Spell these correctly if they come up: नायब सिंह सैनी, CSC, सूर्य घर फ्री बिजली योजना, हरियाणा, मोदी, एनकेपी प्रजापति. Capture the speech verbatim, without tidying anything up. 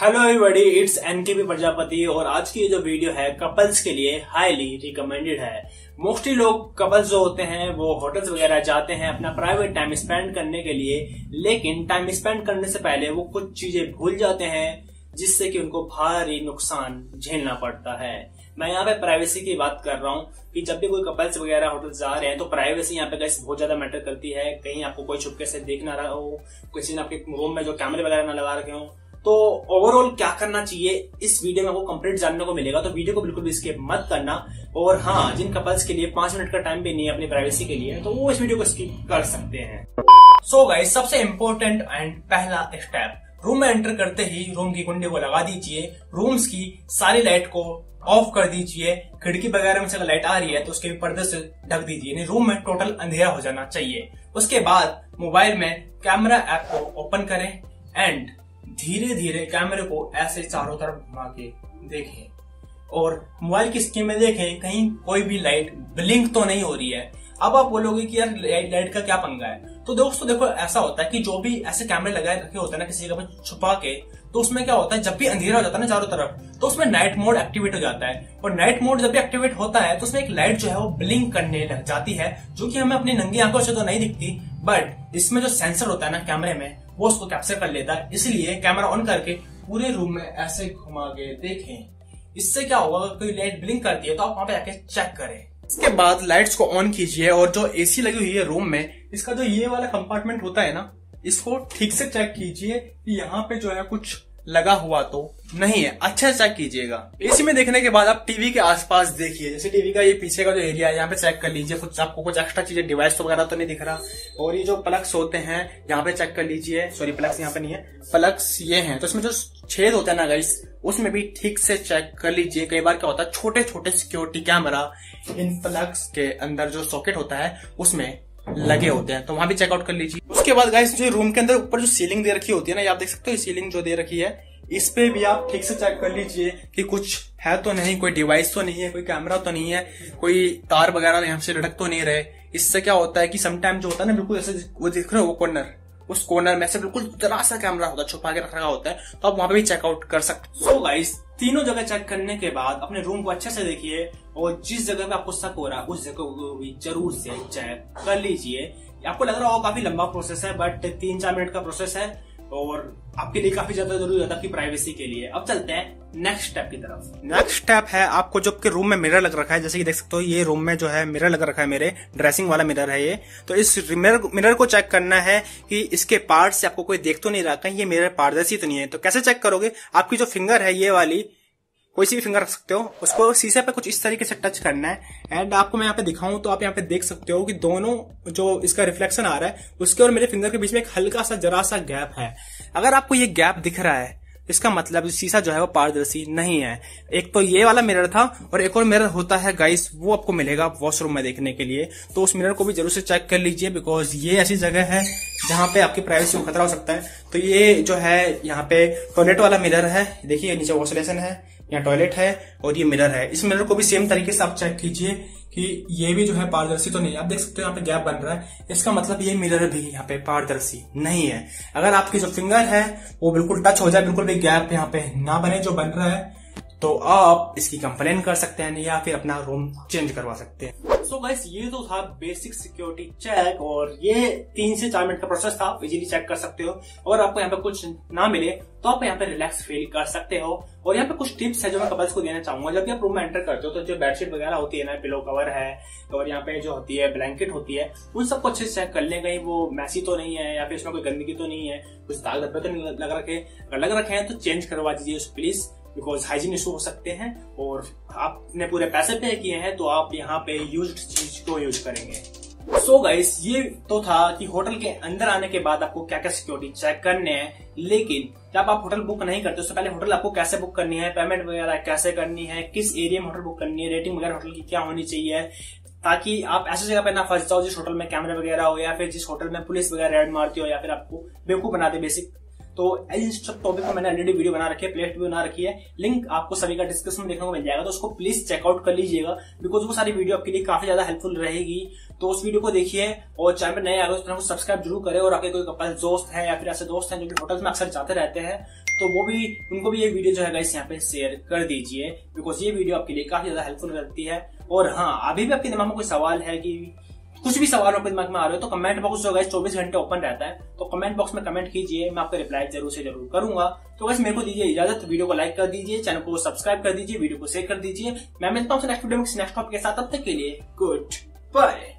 Hello everybody, it's एनकेपी प्रजापति। और आज की ये जो वीडियो है कपल्स के लिए हाईली रिकमेंडेड है। मोस्टली लोग कपल्स जो होते हैं वो होटल्स वगैरह जाते हैं अपना प्राइवेट टाइम स्पेंड करने के लिए, लेकिन टाइम स्पेंड करने से पहले वो कुछ चीजें भूल जाते हैं जिससे कि उनको भारी नुकसान झेलना पड़ता है। मैं यहाँ पे प्राइवेसी की बात कर रहा हूँ कि जब भी कोई कपल्स वगैरह होटल जा रहे हैं तो प्राइवेसी यहाँ पे गाइस बहुत ज्यादा मैटर करती है। कहीं आपको कोई चुपके से देख ना रहा हो, किसी ने आपके रूम में जो कैमरे वगैरह ना लगा रखे हो, तो ओवरऑल क्या करना चाहिए इस वीडियो में आपको कंप्लीट जानने को मिलेगा। तो वीडियो को बिल्कुल भी स्किप मत करना। और हाँ, जिन कपल्स के लिए पांच मिनट का टाइम भी नहीं है अपनी प्राइवेसी के लिए, तो वो इस वीडियो को स्किप कर सकते हैं। सो गाइस, सबसे इम्पोर्टेंट एंड पहला स्टेप, रूम में एंटर करते ही रूम की कुंडी को लगा दीजिए, रूम्स की सारी लाइट को ऑफ कर दीजिए, खिड़की वगैरह में से अगर लाइट आ रही है तो उसके पर्दे से ढक दीजिए, यानी रूम में टोटल अंधेरा हो जाना चाहिए। उसके बाद मोबाइल में कैमरा ऐप को ओपन करें एंड धीरे धीरे कैमरे को ऐसे चारों तरफ घुमा के देखें और मोबाइल की स्क्रीन में देखें कहीं कोई भी लाइट ब्लिंक तो नहीं हो रही है। अब आप बोलोगे कि यार लाइट का क्या पंगा है, तो दोस्तों देखो, ऐसा होता है कि जो भी ऐसे कैमरे लगाए रखे होते हैं ना किसी जगह पर छुपा के, तो उसमें क्या होता है जब भी अंधेरा हो जाता है ना चारों तरफ, तो उसमें नाइट मोड एक्टिवेट हो जाता है। और नाइट मोड जब भी एक्टिवेट होता है तो उसमें एक लाइट जो है वो ब्लिंक करने लग जाती है, जो कि हमें अपनी नंगी आंखों से तो नहीं दिखती, बट इसमें जो सेंसर होता है ना कैमरे में वो उसको कैप्चर कर लेता है। इसलिए कैमरा ऑन करके पूरे रूम में ऐसे घुमा के देखें, इससे क्या होगा अगर कोई लाइट ब्लिंक करती है तो आप वहां पे आके चेक करें। इसके बाद लाइट्स को ऑन कीजिए और जो एसी लगी हुई है रूम में, इसका जो ये वाला कंपार्टमेंट होता है ना, इसको ठीक से चेक कीजिए कि यहाँ पे जो है कुछ लगा हुआ तो नहीं है, अच्छा चेक कीजिएगा। एसी में देखने के बाद आप टीवी के आसपास देखिए, जैसे टीवी का ये पीछे का जो एरिया है यहाँ पे चेक कर लीजिए, कुछ आपको कुछ एक्स्ट्रा चीजें डिवाइस वगैरह तो नहीं दिख रहा। और ये जो प्लग्स होते हैं यहाँ पे चेक कर लीजिए, सॉरी प्लग्स यहाँ पे नहीं है, प्लग्स ये हैं, तो इसमें जो छेद होता है ना गाइस उसमें भी ठीक से चेक कर लीजिए। कई बार क्या होता है छोटे छोटे सिक्योरिटी कैमरा इन प्लग्स के अंदर जो सॉकेट होता है उसमें लगे होते हैं, तो वहां भी चेकआउट कर लीजिए। उसके बाद गाइस जो रूम के अंदर ऊपर जो सीलिंग दे रखी होती है ना, ये आप देख सकते हो, सीलिंग जो दे रखी है इस पे भी आप ठीक से चेक कर लीजिए कि कुछ है तो नहीं, कोई डिवाइस तो नहीं है, कोई कैमरा तो नहीं है, कोई तार वगैरह यहाँ से लटक तो नहीं रहे। इससे क्या होता है कि समटाइम जो होता है ना, बिल्कुल ऐसे वो देख रहे हो वो कॉर्नर, उस कॉर्नर में से बिल्कुल जरा सा कैमरा होता है छुपा के रखा होता है, तो आप वहां पे भी चेकआउट कर सकते हो। सो गाइस, तीनों जगह चेक करने के बाद अपने रूम को अच्छे से देखिए और जिस जगह पे आपको शक हो रहा है उस जगह को भी जरूर से चेक कर लीजिए। आपको लग रहा होगा काफी लंबा प्रोसेस है, बट तीन चार मिनट का प्रोसेस है और आपके लिए काफी ज्यादा जरूरी होता है आपकी प्राइवेसी के लिए। अब चलते हैं नेक्स्ट स्टेप की तरफ। नेक्स्ट स्टेप है, आपको जो आपके रूम में मिरर लग रखा है, जैसे कि देख सकते हो ये रूम में जो है मिरर लग रखा है, मेरे ड्रेसिंग वाला मिरर है ये, तो इस मिरर मिरर को चेक करना है कि इसके पार्ट से आपको कोई देख तो नहीं रहा, कहीं ये मिरर पारदर्शी तो नहीं है। तो कैसे चेक करोगे, आपकी जो फिंगर है ये वाली, कोई सी भी फिंगर रख सकते हो, उसको शीशे पे कुछ इस तरीके से टच करना है एंड आपको मैं यहाँ पे दिखाऊं तो आप यहाँ पे देख सकते हो कि दोनों जो इसका रिफ्लेक्शन आ रहा है उसके और मेरे फिंगर के बीच में एक हल्का सा जरा सा गैप है। अगर आपको ये गैप दिख रहा है इसका मतलब शीशा जो है वो पारदर्शी नहीं है। एक तो ये वाला मिरर था और एक और मिरर होता है गाइस, वो आपको मिलेगा वॉशरूम में देखने के लिए, तो उस मिरर को भी जरूर से चेक कर लीजिए, बिकॉज ये ऐसी जगह है जहाँ पे आपकी प्राइवेसी को खतरा हो सकता है। तो ये जो है यहाँ पे टॉयलेट वाला मिरर है, देखिए नीचे वॉश बेसिन है, यहाँ टॉयलेट है और ये मिरर है। इस मिरर को भी सेम तरीके से आप चेक कीजिए कि ये भी जो है पारदर्शी तो नहीं, आप देख सकते हो यहाँ पे गैप बन रहा है, इसका मतलब ये मिरर भी यहाँ पे पारदर्शी नहीं है। अगर आपकी जो फिंगर है वो बिल्कुल टच हो जाए, बिल्कुल भी गैप यहाँ पे ना बने जो बन रहा है, तो आप इसकी कंप्लेन कर सकते हैं या फिर अपना रूम चेंज करवा सकते हैं। सो गाइस, ये तो था बेसिक सिक्योरिटी चेक और ये तीन से चार मिनट का प्रोसेस था, आप इजीली चेक कर सकते हो। और आपको यहाँ पे कुछ ना मिले तो आप यहाँ पे रिलैक्स फील कर सकते हो। और यहाँ पे कुछ टिप्स है जो मैं कपल्स को देना चाहूंगा। जब भी आप रूम में एंटर करते हो तो जो बेडशीट वगैरह होती है ना, पिलो कवर है और यहाँ पे जो होती है ब्लैंकेट होती है, उन सबको अच्छे से चेक कर लें कहीं वो मैसी तो नहीं है या फिर उसमें कोई गंदगी तो नहीं है, कुछ दाग धब्बे तो नहीं लग रखे। अगर लग रखे हैं तो चेंज करवा दीजिए उस प्लीज, बिकॉज हाइजीन इशू हो सकते हैं और आपने पूरे पैसे पे किए हैं तो आप यहाँ पे यूज्ड चीज को यूज करेंगे। सो गाइस, ये तो था कि होटल के अंदर आने के बाद आपको क्या क्या सिक्योरिटी चेक करने हैं, लेकिन जब आप होटल बुक नहीं करते उससे पहले होटल आपको कैसे बुक करनी है, पेमेंट वगैरह कैसे करनी है, किस एरिया में होटल बुक करनी है, रेटिंग वगैरह होटल की क्या होनी चाहिए, ताकि आप ऐसी जगह पे ना फंस जाओ जिस होटल में कैमरे वगैरह हो या फिर जिस होटल में पुलिस वगैरह रेड मारती हो या फिर आपको बेवकूफ बना दे। बेसिक तो इन सब टॉपिक पर मैंने ऑलरेडी वीडियो बना रखी है, प्लेलिस्ट भी बना रखी है, लिंक आपको सभी का डिस्क्रिप्शन में देखने को मिल जाएगा, तो उसको प्लीज चेकआउट कर लीजिएगा, बिकॉज वो सारी वीडियो आपके लिए काफी ज्यादा हेल्पफुल रहेगी। तो उस वीडियो को देखिए और चैनल पर नए आए हो तो सब्सक्राइब जरूर करें। और आपके कोई कपल दोस्त है या फिर ऐसे दोस्त हैं जो होटल्स में अक्सर जाते रहते हैं तो वो भी उनको भी ये वीडियो जो है गाइस यहाँ पे शेयर कर दीजिए, बिकॉज ये वीडियो आपके लिए काफी ज्यादा हेल्पफुल करती है। और हाँ, अभी भी आपके दिमाग में कोई सवाल है, कि कुछ भी सवाल आपके दिमाग में आ रहे हो, तो कमेंट बॉक्स जो गाइस चौबीस घंटे ओपन रहता है, तो कमेंट बॉक्स में कमेंट कीजिए, मैं आपको रिप्लाई जरूर से जरूर करूंगा। तो गाइस मेरे को दीजिए इजाजत, वीडियो को लाइक कर दीजिए, चैनल को सब्सक्राइब कर दीजिए, वीडियो को शेयर कर दीजिए। मैं मिलता हूँ नेक्स्ट वीडियो में नेक्स्ट टॉपिक के साथ, तब तक के लिए गुड बाय।